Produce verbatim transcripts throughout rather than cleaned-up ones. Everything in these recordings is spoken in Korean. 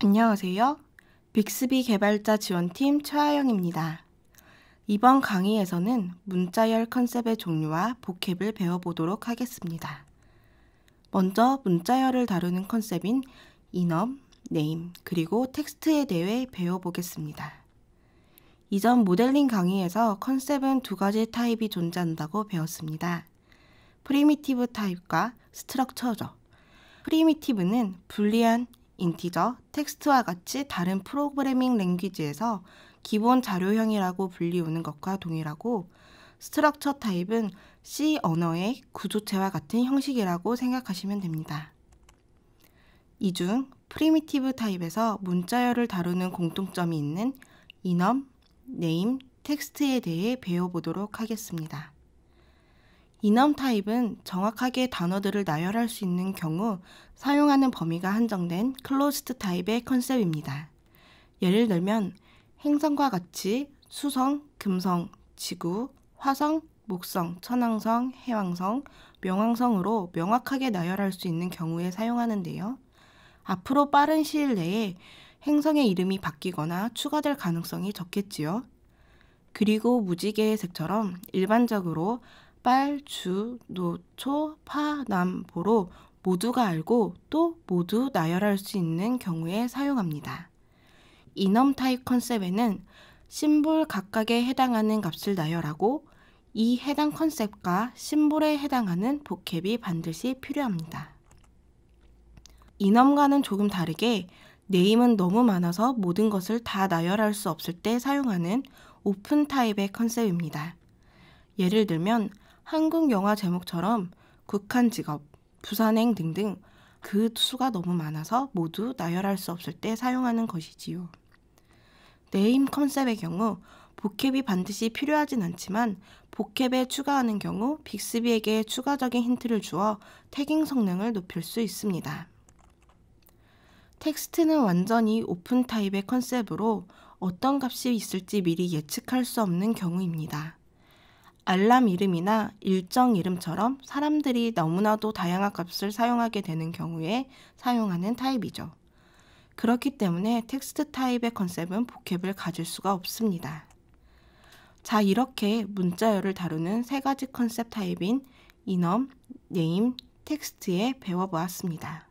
안녕하세요. 빅스비 개발자 지원팀 최하영입니다. 이번 강의에서는 문자열 컨셉의 종류와 보캡을 배워보도록 하겠습니다. 먼저 문자열을 다루는 컨셉인 enum, name, 그리고 텍스트에 대해 배워보겠습니다. 이전 모델링 강의에서 컨셉은 두 가지 타입이 존재한다고 배웠습니다. 프리미티브 타입과 스트럭처죠. 프리미티브는 불리한 인티저, 텍스트와 같이 다른 프로그래밍 랭귀지에서 기본 자료형이라고 불리우는 것과 동일하고, 스트럭처 타입은 C 언어의 구조체와 같은 형식이라고 생각하시면 됩니다. 이 중 프리미티브 타입에서 문자열을 다루는 공통점이 있는 enum, name, 텍스트에 대해 배워보도록 하겠습니다. enum 타입은 정확하게 단어들을 나열할 수 있는 경우 사용하는 범위가 한정된 closed 타입의 컨셉입니다. 예를 들면 행성과 같이 수성, 금성, 지구, 화성, 목성, 천왕성, 해왕성, 명왕성으로 명확하게 나열할 수 있는 경우에 사용하는데요. 앞으로 빠른 시일 내에 행성의 이름이 바뀌거나 추가될 가능성이 적겠지요. 그리고 무지개의 색처럼 일반적으로 빨, 주, 노, 초, 파, 남, 보로 모두가 알고 또 모두 나열할 수 있는 경우에 사용합니다. enum 타입 컨셉에는 심볼 각각에 해당하는 값을 나열하고 이 해당 컨셉과 심볼에 해당하는 보캡이 반드시 필요합니다. enum과는 조금 다르게 name은 너무 많아서 모든 것을 다 나열할 수 없을 때 사용하는 오픈 타입의 컨셉입니다. 예를 들면 한국 영화 제목처럼 극한 직업, 부산행 등등 그 수가 너무 많아서 모두 나열할 수 없을 때 사용하는 것이지요. 네임 컨셉의 경우 보캡이 반드시 필요하진 않지만 보캡에 추가하는 경우 빅스비에게 추가적인 힌트를 주어 태깅 성능을 높일 수 있습니다. 텍스트는 완전히 오픈 타입의 컨셉으로 어떤 값이 있을지 미리 예측할 수 없는 경우입니다. 알람 이름이나 일정 이름처럼 사람들이 너무나도 다양한 값을 사용하게 되는 경우에 사용하는 타입이죠. 그렇기 때문에 텍스트 타입의 컨셉은 보캡을 가질 수가 없습니다. 자, 이렇게 문자열을 다루는 세 가지 컨셉 타입인 enum, name, 텍스트에 배워보았습니다.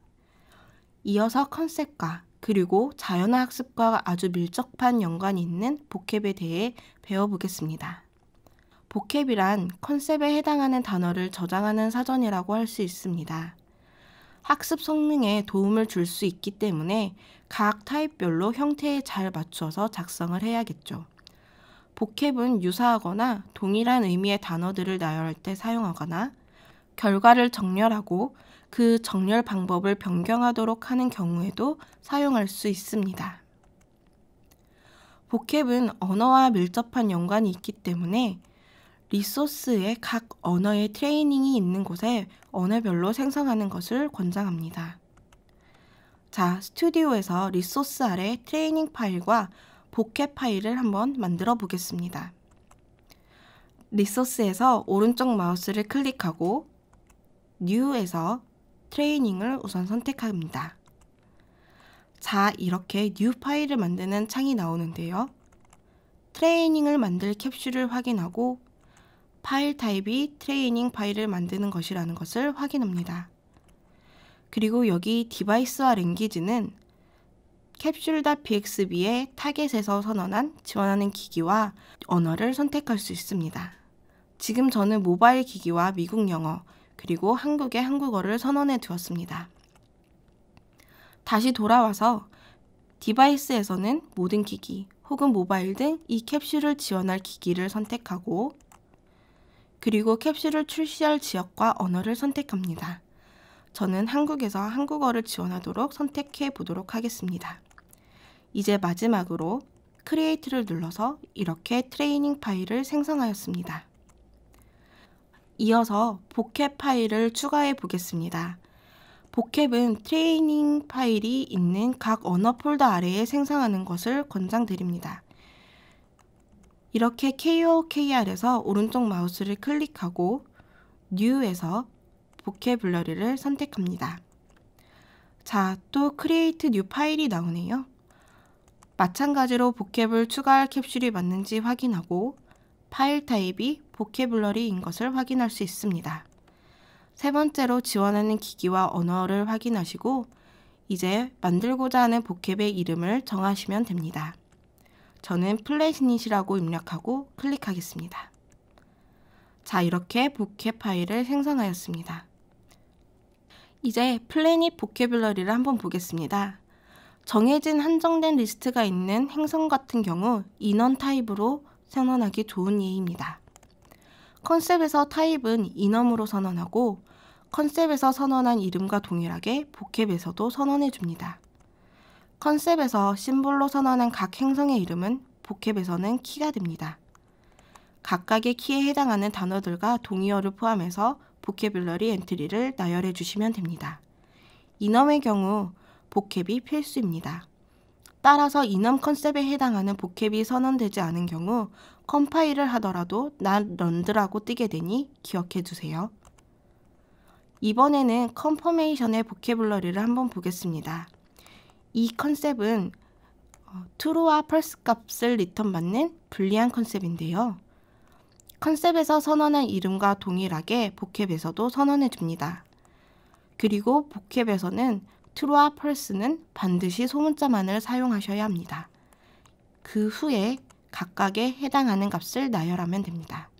이어서 컨셉과 그리고 자연어 학습과 아주 밀접한 연관이 있는 보캡에 대해 배워보겠습니다. 보캡이란 컨셉에 해당하는 단어를 저장하는 사전이라고 할 수 있습니다. 학습 성능에 도움을 줄 수 있기 때문에 각 타입별로 형태에 잘 맞추어서 작성을 해야겠죠. 보캡은 유사하거나 동일한 의미의 단어들을 나열할 때 사용하거나 결과를 정렬하고 그 정렬 방법을 변경하도록 하는 경우에도 사용할 수 있습니다. 보캡은 언어와 밀접한 연관이 있기 때문에 리소스에 각 언어의 트레이닝이 있는 곳에 언어별로 생성하는 것을 권장합니다. 자, 스튜디오에서 리소스 아래 트레이닝 파일과 보캡 파일을 한번 만들어 보겠습니다. 리소스에서 오른쪽 마우스를 클릭하고 뉴에서 트레이닝을 우선 선택합니다. 자, 이렇게 뉴 파일을 만드는 창이 나오는데요. 트레이닝을 만들 캡슐을 확인하고 파일 타입이 트레이닝 파일을 만드는 것이라는 것을 확인합니다. 그리고 여기 디바이스와 랭귀지는 캡슐.bxb의 타겟에서 선언한 지원하는 기기와 언어를 선택할 수 있습니다. 지금 저는 모바일 기기와 미국 영어, 그리고 한국의 한국어를 선언해 두었습니다. 다시 돌아와서 디바이스에서는 모든 기기 혹은 모바일 등 이 캡슐을 지원할 기기를 선택하고 그리고 캡슐을 출시할 지역과 언어를 선택합니다. 저는 한국에서 한국어를 지원하도록 선택해 보도록 하겠습니다. 이제 마지막으로 크리에이트를 눌러서 이렇게 트레이닝 파일을 생성하였습니다. 이어서 보캡 파일을 추가해 보겠습니다. 보캡은 트레이닝 파일이 있는 각 언어 폴더 아래에 생성하는 것을 권장드립니다. 이렇게 케이오 케이알에서 오른쪽 마우스를 클릭하고 New에서 보캐블러리를 선택합니다. 자, 또 create new 파일이 나오네요. 마찬가지로 vocab을 추가할 캡슐이 맞는지 확인하고 파일 타입이 vocabulary인 것을 확인할 수 있습니다. 세 번째로 지원하는 기기와 언어를 확인하시고 이제 만들고자 하는 vocab의 이름을 정하시면 됩니다. 저는 플래시닛이라고 입력하고 클릭하겠습니다. 자, 이렇게 vocab 파일을 생성하였습니다. 이제 플래닛 보캐뷸러리를 한번 보겠습니다. 정해진 한정된 리스트가 있는 행성 같은 경우 인원 타입으로 선언하기 좋은 예입니다. 컨셉에서 타입은 enum으로 선언하고 컨셉에서 선언한 이름과 동일하게 vocab에서도 선언해줍니다. 컨셉에서 심볼로 선언한 각 행성의 이름은 vocab에서는 키가 됩니다. 각각의 키에 해당하는 단어들과 동의어를 포함해서 보캐뷸러리 엔트리를 나열해 주시면 됩니다. enum의 경우 vocab이 필수입니다. 따라서 enum 컨셉에 해당하는 vocab이 선언되지 않은 경우 컴파일을 하더라도 not runed라고 뜨게 되니 기억해 주세요. 이번에는 컨퍼메이션의 보캐뷸러리를 한번 보겠습니다. 이 컨셉은 true와 false 값을 리턴받는 불리한 컨셉인데요. 컨셉에서 선언한 이름과 동일하게 vocab에서도 선언해줍니다. 그리고 vocab에서는 true와 false는 반드시 소문자만을 사용하셔야 합니다. 그 후에 각각에 해당하는 값을 나열하면 됩니다.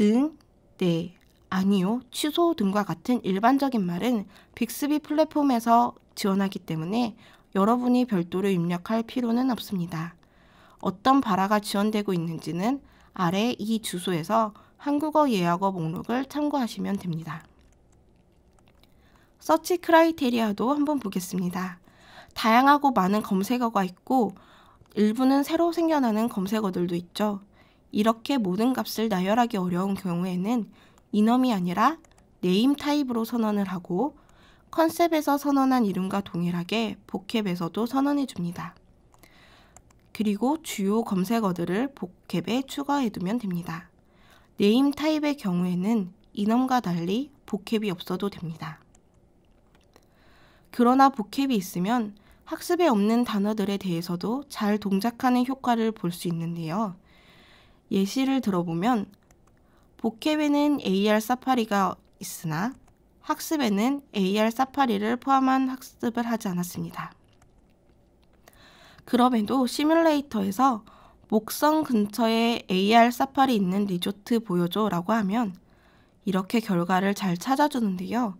응, 네, 아니요, 취소 등과 같은 일반적인 말은 빅스비 플랫폼에서 지원하기 때문에 여러분이 별도로 입력할 필요는 없습니다. 어떤 발화가 지원되고 있는지는 아래 이 주소에서 한국어 예약어 목록을 참고하시면 됩니다. 서치 크라이테리아도 한번 보겠습니다. 다양하고 많은 검색어가 있고 일부는 새로 생겨나는 검색어들도 있죠. 이렇게 모든 값을 나열하기 어려운 경우에는 enum이 아니라 네임 타입으로 선언을 하고 컨셉에서 선언한 이름과 동일하게 vocab에서도 선언해줍니다. 그리고 주요 검색어들을 vocab에 추가해두면 됩니다. 네임 타입의 경우에는 enum과 달리 vocab이 없어도 됩니다. 그러나 vocab이 있으면 학습에 없는 단어들에 대해서도 잘 동작하는 효과를 볼 수 있는데요. 예시를 들어보면 vocab에는 에이알 사파리가 있으나 학습에는 에이알 사파리를 포함한 학습을 하지 않았습니다. 그럼에도 시뮬레이터에서 목성 근처에 에이알 사파리 있는 리조트 보여줘 라고 하면 이렇게 결과를 잘 찾아주는데요.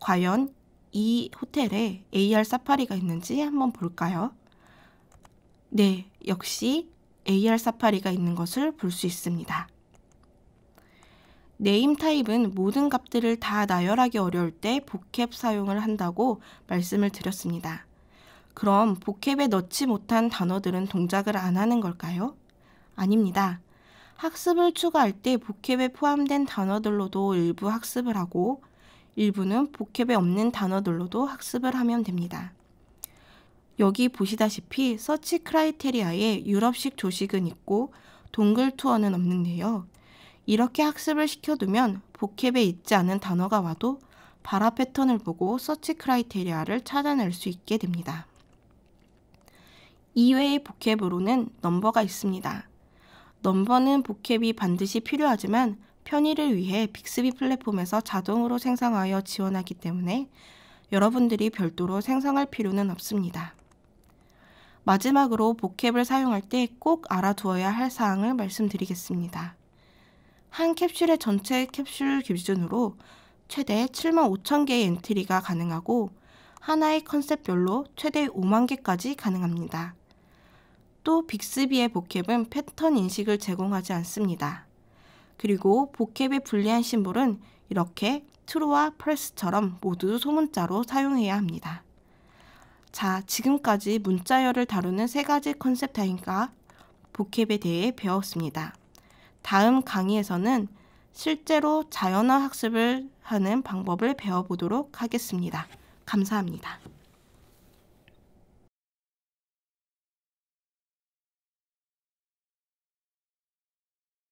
과연 이 호텔에 에이알 사파리가 있는지 한번 볼까요? 네, 역시 에이알 사파리가 있는 것을 볼 수 있습니다. 네임 타입은 모든 값들을 다 나열하기 어려울 때 vocab 사용을 한다고 말씀을 드렸습니다. 그럼 vocab에 넣지 못한 단어들은 동작을 안 하는 걸까요? 아닙니다. 학습을 추가할 때 vocab에 포함된 단어들로도 일부 학습을 하고 일부는 vocab에 없는 단어들로도 학습을 하면 됩니다. 여기 보시다시피 서치 크라이테리아에 유럽식 조식은 있고 동글 투어는 없는데요. 이렇게 학습을 시켜두면 vocab에 있지 않은 단어가 와도 발화 패턴을 보고 서치 크라이테리아를 찾아낼 수 있게 됩니다. 이외의 vocab으로는 넘버가 있습니다. 넘버는 vocab이 반드시 필요하지만 편의를 위해 빅스비 플랫폼에서 자동으로 생성하여 지원하기 때문에 여러분들이 별도로 생성할 필요는 없습니다. 마지막으로 vocab을 사용할 때 꼭 알아두어야 할 사항을 말씀드리겠습니다. 한 캡슐의 전체 캡슐 기준으로 최대 칠만 오천 개의 엔트리가 가능하고 하나의 컨셉별로 최대 오만 개까지 가능합니다. 또 빅스비의 vocab은 패턴 인식을 제공하지 않습니다. 그리고 vocab의 불리한 심볼은 이렇게 true와 false처럼 모두 소문자로 사용해야 합니다. 자, 지금까지 문자열을 다루는 세 가지 컨셉 타입과 vocab에 대해 배웠습니다. 다음 강의에서는 실제로 자연어 학습을 하는 방법을 배워보도록 하겠습니다. 감사합니다.